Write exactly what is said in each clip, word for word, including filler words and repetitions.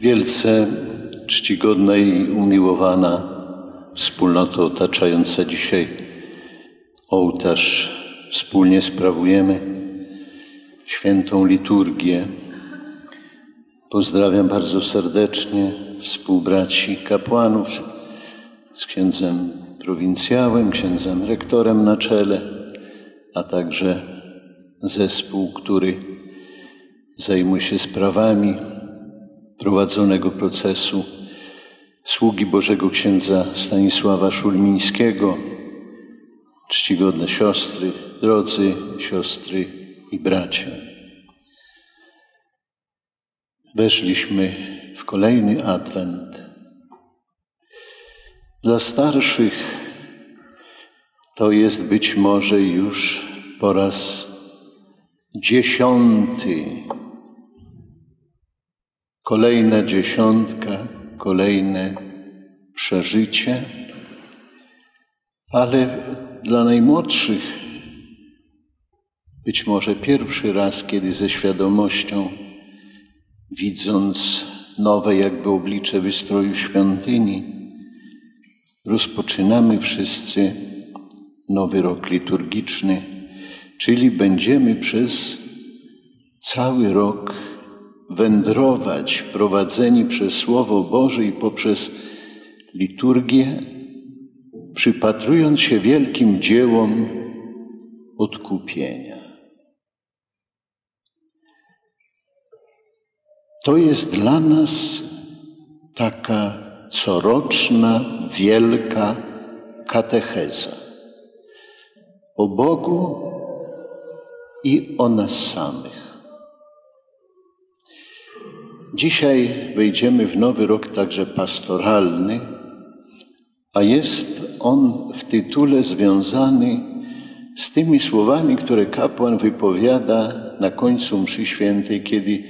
Wielce czcigodna i umiłowana wspólnoto otaczająca dzisiaj ołtarz, wspólnie sprawujemy świętą liturgię. Pozdrawiam bardzo serdecznie współbraci kapłanów z księdzem prowincjałem, księdzem rektorem na czele, a także zespół, który zajmuje się sprawami prowadzonego procesu sługi Bożego księdza Stanisława Szulmińskiego. Czcigodne siostry, drodzy siostry i bracia. Weszliśmy w kolejny adwent. Dla starszych to jest być może już po raz dziesiąty. Kolejna dziesiątka, kolejne przeżycie, ale dla najmłodszych być może pierwszy raz, kiedy ze świadomością, widząc nowe jakby oblicze wystroju świątyni, rozpoczynamy wszyscy nowy rok liturgiczny, czyli będziemy przez cały rok wędrować, prowadzeni przez Słowo Boże i poprzez liturgię, przypatrując się wielkim dziełom odkupienia. To jest dla nas taka coroczna, wielka katecheza o Bogu i o nas samych. Dzisiaj wejdziemy w nowy rok także pastoralny, a jest on w tytule związany z tymi słowami, które kapłan wypowiada na końcu mszy świętej, kiedy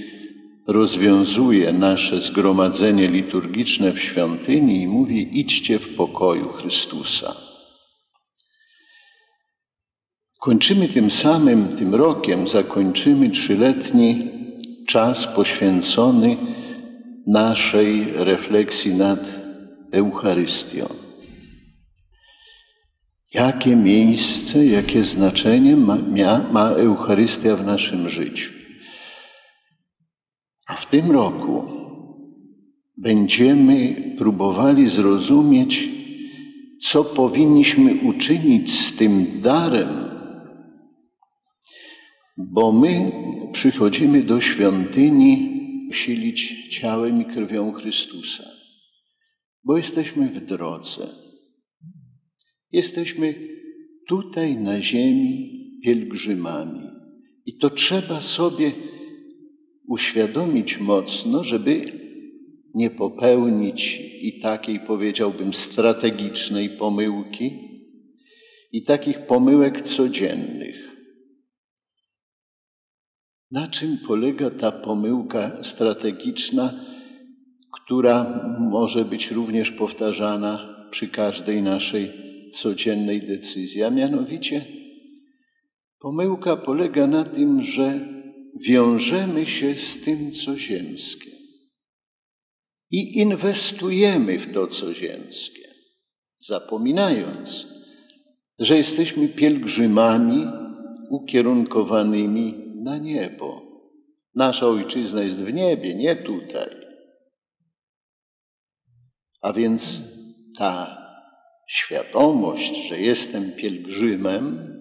rozwiązuje nasze zgromadzenie liturgiczne w świątyni i mówi: idźcie w pokoju Chrystusa. Kończymy tym samym, tym rokiem, zakończymy trzyletni czas poświęcony naszej refleksji nad Eucharystią. Jakie miejsce, jakie znaczenie ma, ma Eucharystia w naszym życiu? A w tym roku będziemy próbowali zrozumieć, co powinniśmy uczynić z tym darem, bo my przychodzimy do świątyni usilić ciałem i krwią Chrystusa, bo jesteśmy w drodze. Jesteśmy tutaj na ziemi pielgrzymami i to trzeba sobie uświadomić mocno, żeby nie popełnić i takiej, powiedziałbym, strategicznej pomyłki i takich pomyłek codziennych. Na czym polega ta pomyłka strategiczna, która może być również powtarzana przy każdej naszej codziennej decyzji? A mianowicie pomyłka polega na tym, że wiążemy się z tym, co ziemskie i inwestujemy w to, co ziemskie, zapominając, że jesteśmy pielgrzymami ukierunkowanymi na niebo. Nasza ojczyzna jest w niebie, nie tutaj. A więc ta świadomość, że jestem pielgrzymem,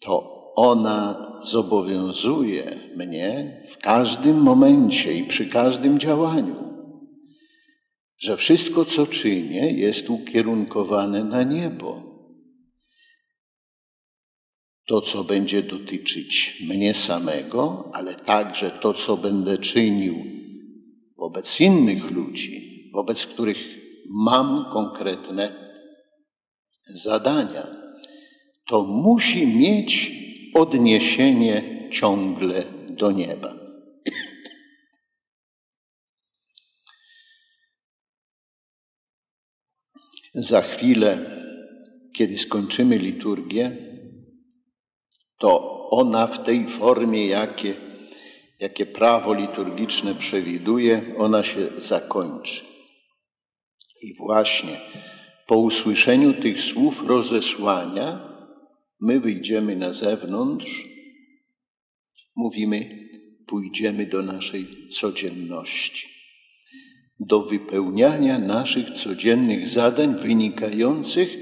to ona zobowiązuje mnie w każdym momencie i przy każdym działaniu, że wszystko, co czynię, jest ukierunkowane na niebo. To, co będzie dotyczyć mnie samego, ale także to, co będę czynił wobec innych ludzi, wobec których mam konkretne zadania, to musi mieć odniesienie ciągle do nieba. Za chwilę, kiedy skończymy liturgię, to ona w tej formie, jakie, jakie prawo liturgiczne przewiduje, ona się zakończy. I właśnie po usłyszeniu tych słów rozesłania my wyjdziemy na zewnątrz, mówimy, pójdziemy do naszej codzienności, do wypełniania naszych codziennych zadań wynikających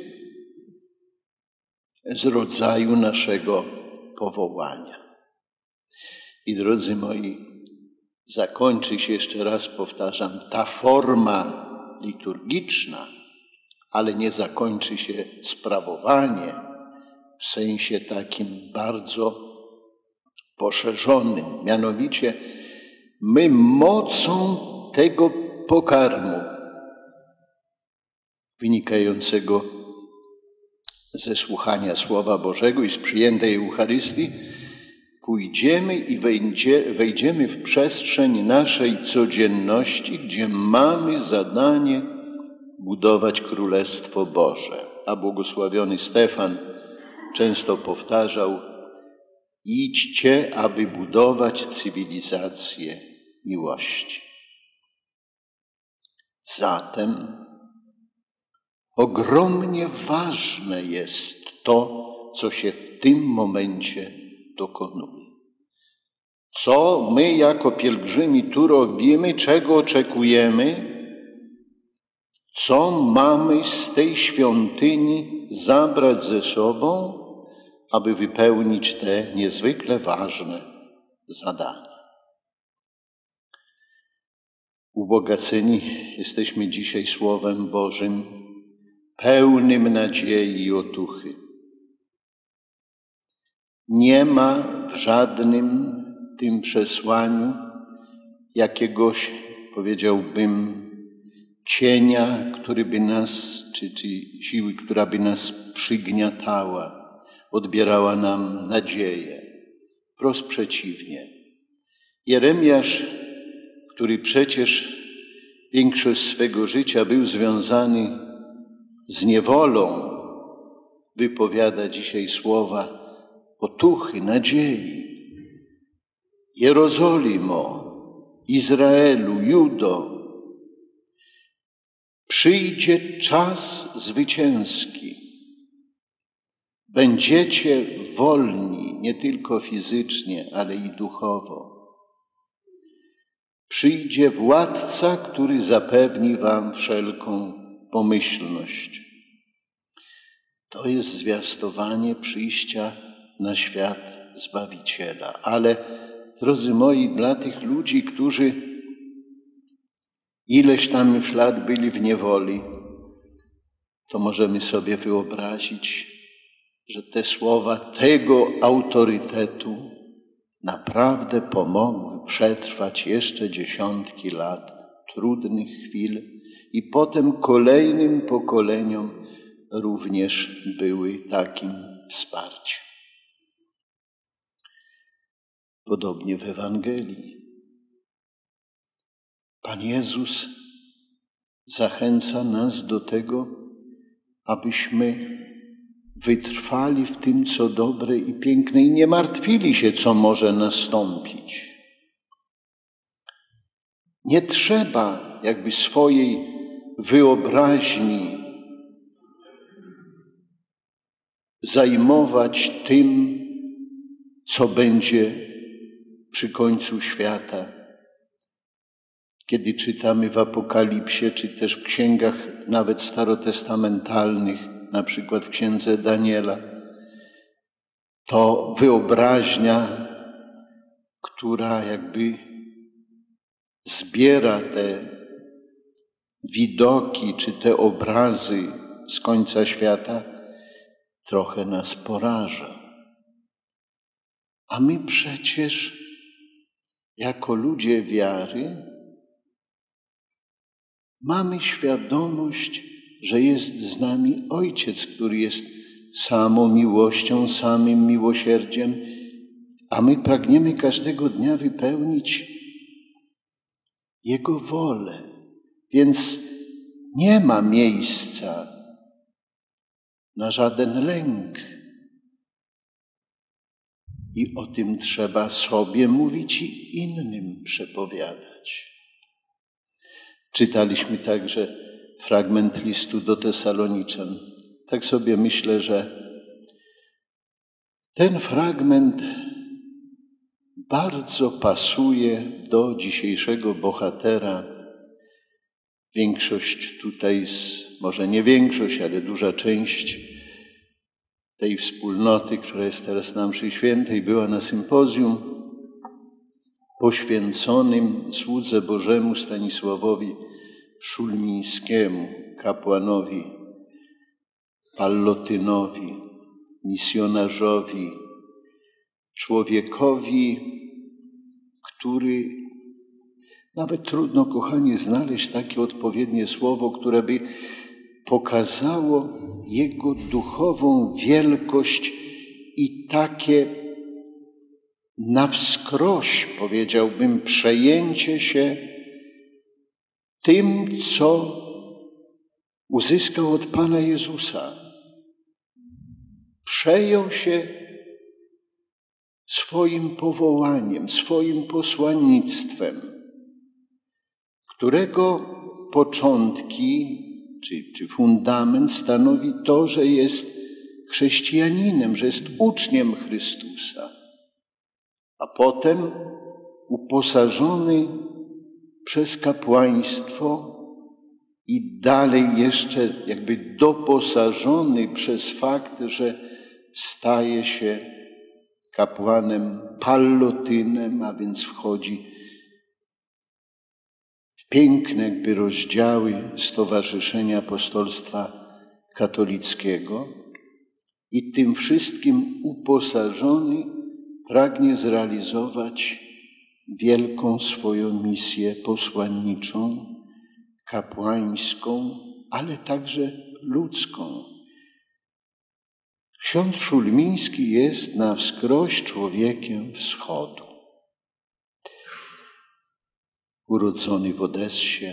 z rodzaju naszego powołania. I drodzy moi, zakończy się, jeszcze raz powtarzam, ta forma liturgiczna, ale nie zakończy się sprawowanie w sensie takim bardzo poszerzonym. Mianowicie my mocą tego pokarmu wynikającego ze słuchania Słowa Bożego i z przyjętej Eucharystii pójdziemy i wejdziemy w przestrzeń naszej codzienności, gdzie mamy zadanie budować Królestwo Boże. A błogosławiony Stefan często powtarzał: idźcie, aby budować cywilizację miłości. Zatem ogromnie ważne jest to, co się w tym momencie dokonuje. Co my jako pielgrzymi tu robimy, czego oczekujemy, co mamy z tej świątyni zabrać ze sobą, aby wypełnić te niezwykle ważne zadania. Ubogaceni jesteśmy dzisiaj Słowem Bożym, pełnym nadziei i otuchy. Nie ma w żadnym tym przesłaniu jakiegoś, powiedziałbym, cienia, który by nas, czy, czy siły, która by nas przygniatała, odbierała nam nadzieję. Wprost przeciwnie. Jeremiasz, który przecież większość swego życia był związany z niewolą, wypowiada dzisiaj słowa otuchy, nadziei. Jerozolimo, Izraelu, Judo, przyjdzie czas zwycięski. Będziecie wolni nie tylko fizycznie, ale i duchowo. Przyjdzie władca, który zapewni wam wszelką pomyślność. To jest zwiastowanie przyjścia na świat Zbawiciela. Ale, drodzy moi, dla tych ludzi, którzy ileś tam już lat byli w niewoli, to możemy sobie wyobrazić, że te słowa tego autorytetu naprawdę pomogły przetrwać jeszcze dziesiątki lat trudnych chwil i potem kolejnym pokoleniom również były takim wsparciem. Podobnie w Ewangelii. Pan Jezus zachęca nas do tego, abyśmy wytrwali w tym, co dobre i piękne i nie martwili się, co może nastąpić. Nie trzeba jakby swojej wyobraźni zajmować tym, co będzie przy końcu świata. Kiedy czytamy w Apokalipsie, czy też w księgach nawet starotestamentalnych, na przykład w księdze Daniela, to wyobraźnia, która jakby zbiera te widoki czy te obrazy z końca świata, trochę nas poraża. A my przecież jako ludzie wiary mamy świadomość, że jest z nami Ojciec, który jest samą miłością, samym miłosierdziem, a my pragniemy każdego dnia wypełnić Jego wolę. Więc nie ma miejsca na żaden lęk. I o tym trzeba sobie mówić i innym przepowiadać. Czytaliśmy także fragment listu do Tesaloniczan. Tak sobie myślę, że ten fragment bardzo pasuje do dzisiejszego bohatera. Większość tutaj, może nie większość, ale duża część tej wspólnoty, która jest teraz na mszy świętej, była na sympozjum poświęconym słudze Bożemu Stanisławowi Szulmińskiemu, kapłanowi, pallotynowi, misjonarzowi, człowiekowi, który nawet trudno, kochani, znaleźć takie odpowiednie słowo, które by pokazało jego duchową wielkość i takie na wskroś, powiedziałbym, przejęcie się tym, co uzyskał od Pana Jezusa. Przejął się swoim powołaniem, swoim posłannictwem, którego początki czy, czy fundament stanowi to, że jest chrześcijaninem, że jest uczniem Chrystusa. A potem uposażony przez kapłaństwo i dalej jeszcze jakby doposażony przez fakt, że staje się kapłanem pallotynem, a więc wchodzi w piękne jakby rozdziały Stowarzyszenia Apostolstwa Katolickiego i tym wszystkim uposażony pragnie zrealizować wielką swoją misję posłanniczą, kapłańską, ale także ludzką. Ksiądz Szulmiński jest na wskroś człowiekiem wschodu. Urodzony w Odessie,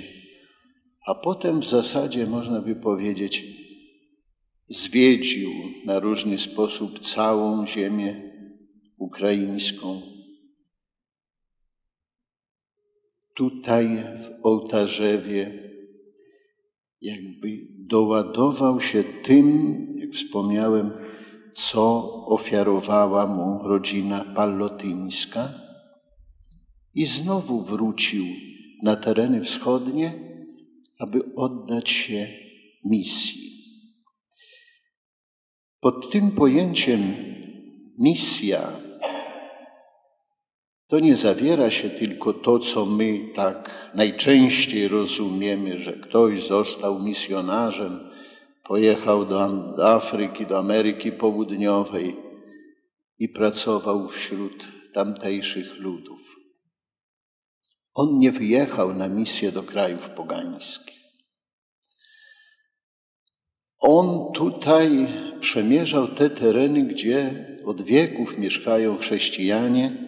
a potem w zasadzie można by powiedzieć zwiedził na różny sposób całą ziemię ukraińską. Tutaj w Ołtarzewie jakby doładował się tym, jak wspomniałem, co ofiarowała mu rodzina pallotyńska i znowu wrócił na tereny wschodnie, aby oddać się misji. Pod tym pojęciem misja to nie zawiera się tylko to, co my tak najczęściej rozumiemy, że ktoś został misjonarzem, pojechał do Afryki, do Ameryki Południowej i pracował wśród tamtejszych ludów. On nie wyjechał na misję do krajów pogańskich. On tutaj przemierzał te tereny, gdzie od wieków mieszkają chrześcijanie,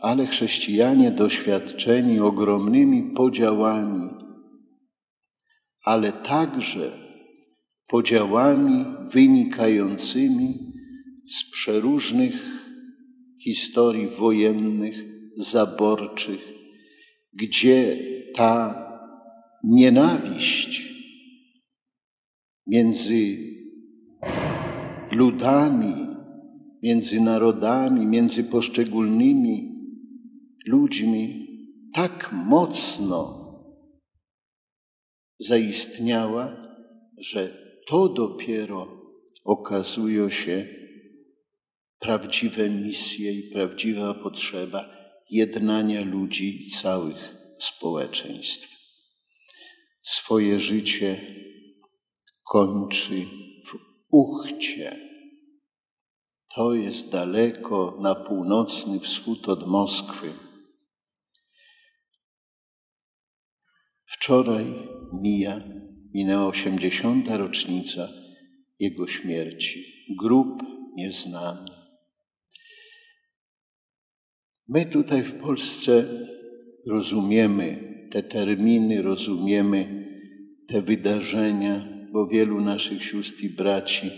ale chrześcijanie doświadczeni ogromnymi podziałami, ale także podziałami wynikającymi z przeróżnych historii wojennych, zaborczych, gdzie ta nienawiść między ludami, między narodami, między poszczególnymi ludźmi tak mocno zaistniała, że to dopiero okazuje się prawdziwe misje i prawdziwa potrzeba jednania ludzi i całych społeczeństw. Swoje życie kończy w Uchcie. To jest daleko na północny wschód od Moskwy. Wczoraj mija, minęła osiemdziesiąta rocznica jego śmierci. Grób nieznany. My tutaj w Polsce rozumiemy te terminy, rozumiemy te wydarzenia, bo wielu naszych sióstr i braci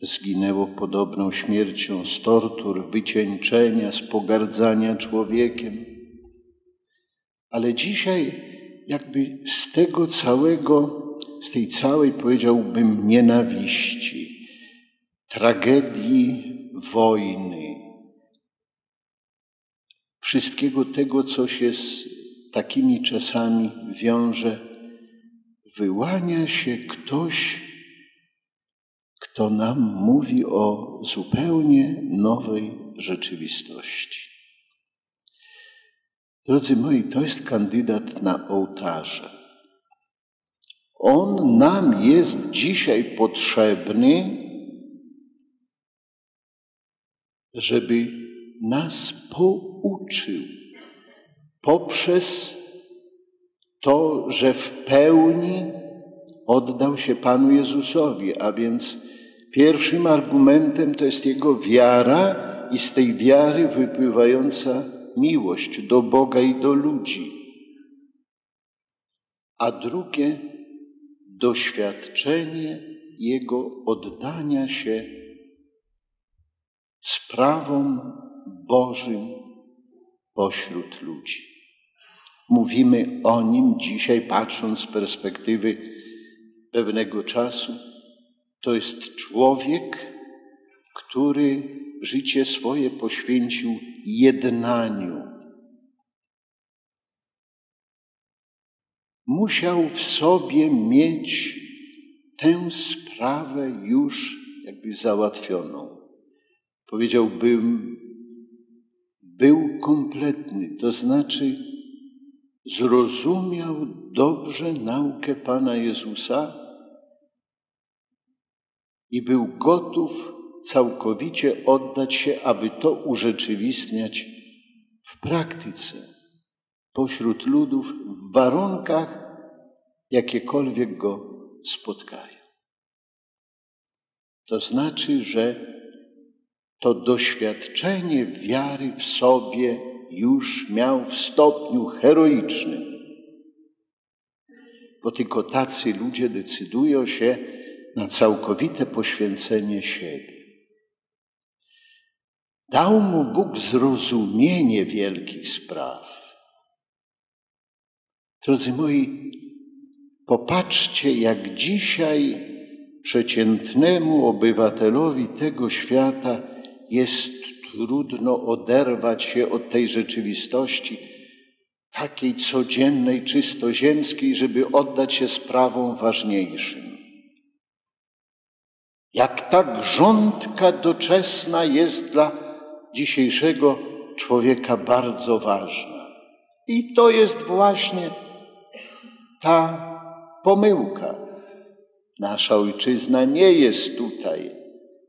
zginęło podobną śmiercią z tortur, wycieńczenia, z pogardzania człowiekiem. Ale dzisiaj jakby z tego całego, z tej całej, powiedziałbym, nienawiści, tragedii, wojny, wszystkiego tego, co się z takimi czasami wiąże, wyłania się ktoś, kto nam mówi o zupełnie nowej rzeczywistości. Drodzy moi, to jest kandydat na ołtarze. On nam jest dzisiaj potrzebny, żeby nas pouczył poprzez to, że w pełni oddał się Panu Jezusowi, a więc pierwszym argumentem to jest jego wiara i z tej wiary wypływająca miłość do Boga i do ludzi. A drugie, doświadczenie jego oddania się sprawom Bożym pośród ludzi. Mówimy o nim dzisiaj, patrząc z perspektywy pewnego czasu. To jest człowiek, który życie swoje poświęcił jednaniu. Musiał w sobie mieć tę sprawę już jakby załatwioną. Powiedziałbym, był kompletny, to znaczy zrozumiał dobrze naukę Pana Jezusa i był gotów całkowicie oddać się, aby to urzeczywistniać w praktyce, pośród ludów, w warunkach, jakiekolwiek go spotkają. To znaczy, że to doświadczenie wiary w sobie już miał w stopniu heroicznym, bo tylko tacy ludzie decydują się na całkowite poświęcenie siebie. Dał mu Bóg zrozumienie wielkich spraw. Drodzy moi, popatrzcie, jak dzisiaj przeciętnemu obywatelowi tego świata jest trudno oderwać się od tej rzeczywistości, takiej codziennej, czysto ziemskiej, żeby oddać się sprawom ważniejszym. Jak ta grządka doczesna jest dla dzisiejszego człowieka bardzo ważna. I to jest właśnie ta pomyłka. Nasza ojczyzna nie jest tutaj.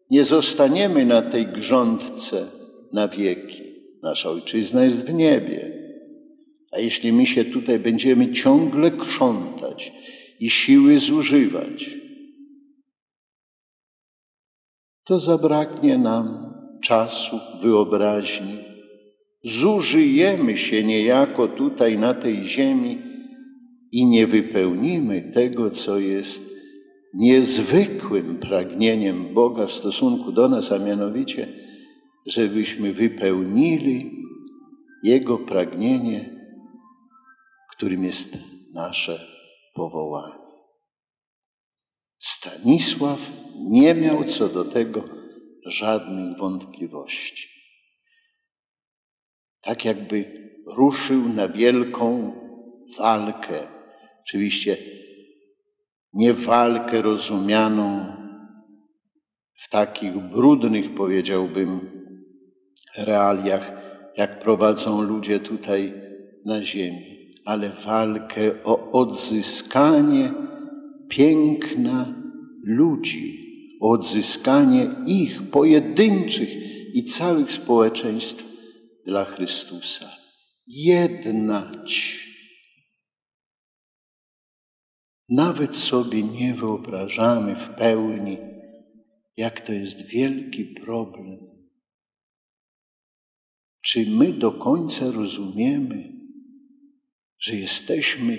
Nie zostaniemy na tej grządce na wieki. Nasza ojczyzna jest w niebie. A jeśli my się tutaj będziemy ciągle krzątać i siły zużywać, to zabraknie nam czasu, wyobraźni. Zużyjemy się niejako tutaj na tej ziemi i nie wypełnimy tego, co jest niezwykłym pragnieniem Boga w stosunku do nas, a mianowicie, żebyśmy wypełnili Jego pragnienie, którym jest nasze powołanie. Stanisław nie miał co do tego żadnych wątpliwości. Tak jakby ruszył na wielką walkę. Oczywiście nie walkę rozumianą w takich brudnych, powiedziałbym, realiach, jak prowadzą ludzie tutaj na ziemi, ale walkę o odzyskanie piękna ludzi, o odzyskanie ich pojedynczych i całych społeczeństw dla Chrystusa. Jednać. Nawet sobie nie wyobrażamy w pełni, jak to jest wielki problem. Czy my do końca rozumiemy, że jesteśmy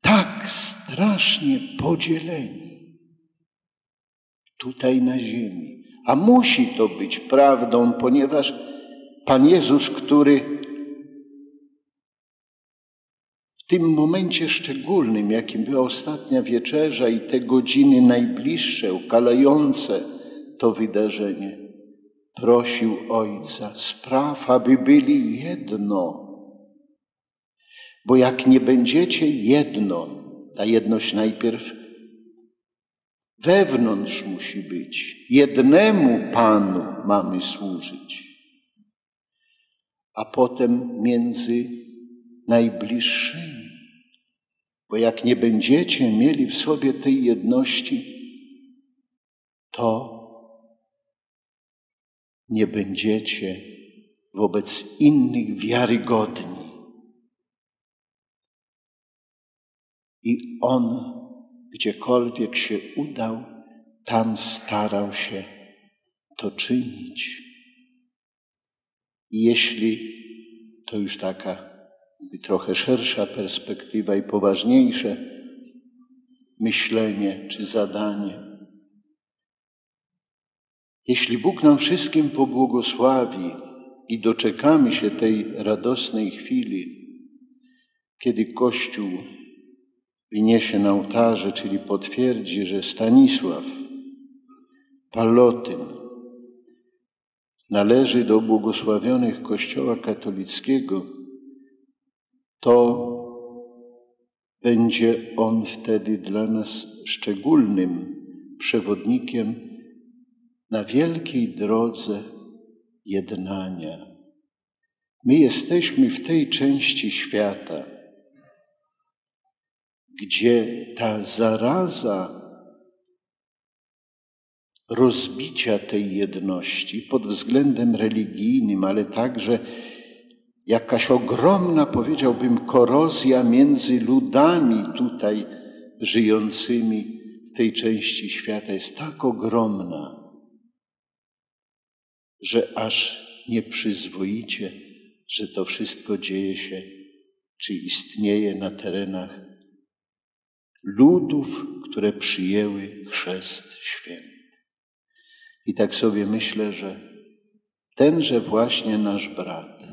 tak strasznie podzieleni? tutaj na ziemi. A musi to być prawdą, ponieważ Pan Jezus, który w tym momencie szczególnym, jakim była ostatnia wieczerza i te godziny najbliższe, ukalające to wydarzenie, prosił Ojca, spraw, aby byli jedno. Bo jak nie będziecie jedno, ta jedność najpierw wewnątrz musi być. Jednemu Panu mamy służyć. A potem między najbliższymi. Bo jak nie będziecie mieli w sobie tej jedności, to nie będziecie wobec innych wiarygodni. I On, gdziekolwiek się udał, tam starał się to czynić. I jeśli, to już taka trochę szersza perspektywa i poważniejsze myślenie czy zadanie, jeśli Bóg nam wszystkim pobłogosławi i doczekamy się tej radosnej chwili, kiedy Kościół wyniesie na ołtarze, czyli potwierdzi, że Stanisław Palotyn należy do błogosławionych Kościoła katolickiego, to będzie on wtedy dla nas szczególnym przewodnikiem na wielkiej drodze jednania. My jesteśmy w tej części świata, gdzie ta zaraza rozbicia tej jedności pod względem religijnym, ale także jakaś ogromna, powiedziałbym, korozja między ludami tutaj żyjącymi w tej części świata jest tak ogromna, że aż nieprzyzwoicie, że to wszystko dzieje się, czy istnieje na terenach ludów, które przyjęły chrzest święty. I tak sobie myślę, że tenże właśnie nasz brat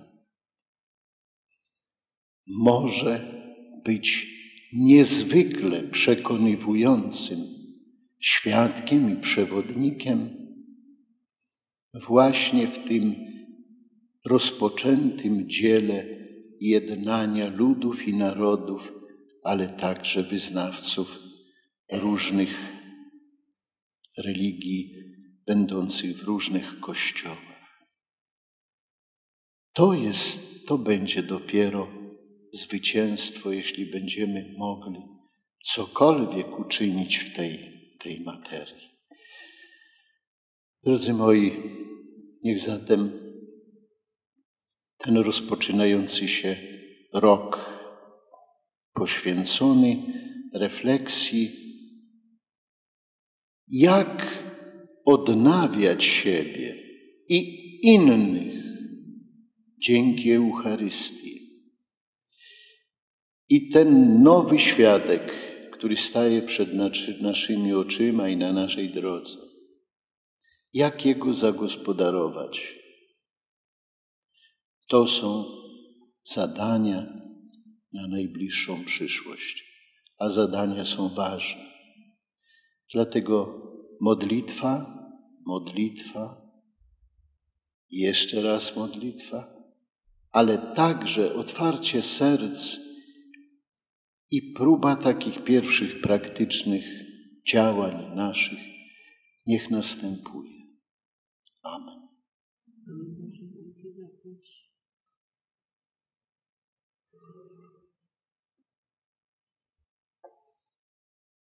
może być niezwykle przekonywującym świadkiem i przewodnikiem właśnie w tym rozpoczętym dziele jednania ludów i narodów, ale także wyznawców różnych religii, będących w różnych kościołach. To jest, to będzie dopiero zwycięstwo, jeśli będziemy mogli cokolwiek uczynić w tej, tej materii. Drodzy moi, niech zatem ten rozpoczynający się rok poświęcony refleksji, jak odnawiać siebie i innych dzięki Eucharystii. I ten nowy świadek, który staje przed naszy, naszymi oczyma i na naszej drodze, jak jego zagospodarować? To są zadania na najbliższą przyszłość, a zadania są ważne. Dlatego modlitwa, modlitwa, jeszcze raz modlitwa, ale także otwarcie serc i próba takich pierwszych praktycznych działań naszych niech następuje. Amen.